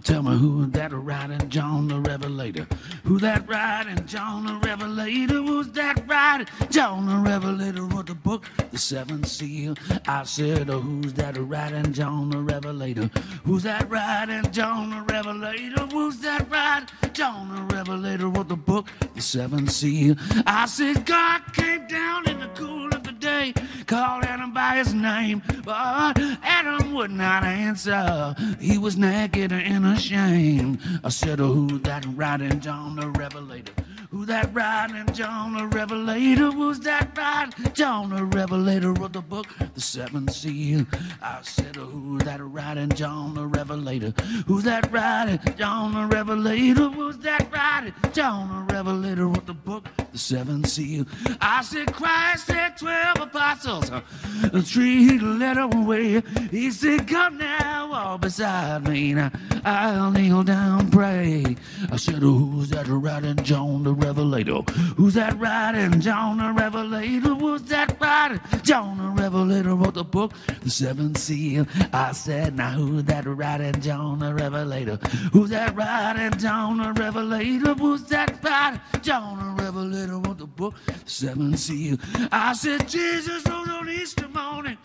Tell me who that riding John the Revelator? Who that riding John the Revelator? Who's that riding John the Revelator? Wrote the book, the seventh seal. I said, oh, who's that riding John the Revelator? Who's that riding John the Revelator? Who's that riding John the Revelator? Wrote the book, the seventh seal. I said, God came down in the cool of the day, called Adam by his name, but Adam would not answer. He was naked and ashamed. I said, oh, who that riding John the Revelator? Who that riding John the Revelator? Who's that riding John the Revelator? Wrote the book, the seventh seal. I said, oh, who that riding John the Revelator? Who's that riding John the Revelator? Who's that riding John the Revelator? Wrote the book, the seventh seal. I said, Christ had 12 apostles, the tree he led away. He said, come now, all beside me, now I'll kneel down and pray. I said, oh, who's that riding John the Revelator? Who's that riding John the Revelator? Who's that riding John the Revelator? Wrote the book, the seventh seal. I said, now who's that riding John the Revelator? Who's that riding John the Revelator? Who's that riding John the Revelator? Wrote the book, the seventh seal. I said, Jesus rose on Easter morning.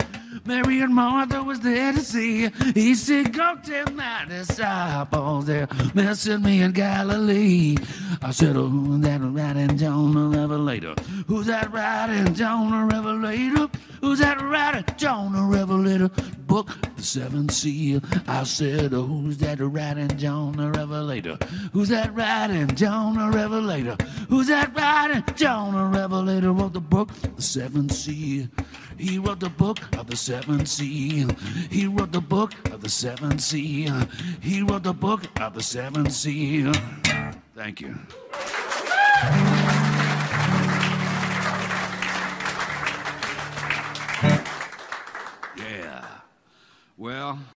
Mary and Martha was there to see. He said, go tell my disciples they're missing me in Galilee. I said, oh, who's that riding John the Revelator? Who's that riding John the Revelator? Who's that riding John the Revelator? Book, the seventh seal. I said, oh, who's that riding John the Revelator? Who's that riding John the Revelator? Who's that riding John the Revelator? Wrote the book, the seventh seal. He wrote the book of the seventh seal. He wrote the book of the seventh seal. He wrote the book of the seventh seal. Thank you. Yeah. Well.